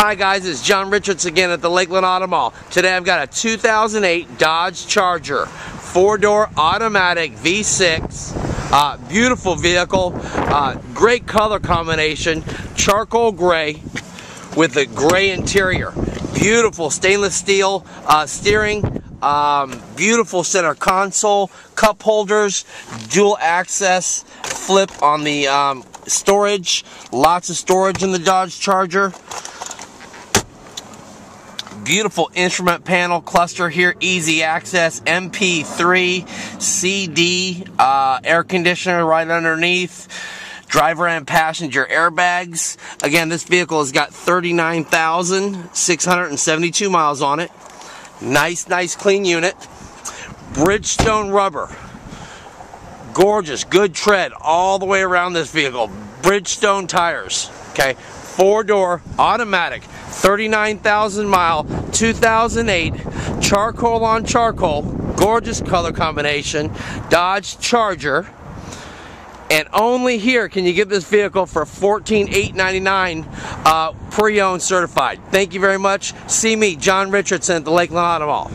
Hi guys, it's John Richards again at the Lakeland Auto Mall. Today I've got a 2008 Dodge Charger, 4-door automatic V6, beautiful vehicle, great color combination, charcoal gray with a gray interior, beautiful stainless steel steering, beautiful center console, cup holders, dual access flip on the storage, lots of storage in the Dodge Charger. Beautiful instrument panel cluster here, easy access, MP3, CD, air conditioner right underneath, driver and passenger airbags. Again, this vehicle has got 39,672 miles on it. Nice clean unit. Bridgestone rubber. Gorgeous, good tread all the way around this vehicle. Bridgestone tires, okay? 4-door automatic, 39,000 mile, 2008, charcoal on charcoal, gorgeous color combination, Dodge Charger, and only here can you get this vehicle for $14,899 pre-owned certified. Thank you very much. See me, John Richardson, at the Lakeland Auto Mall.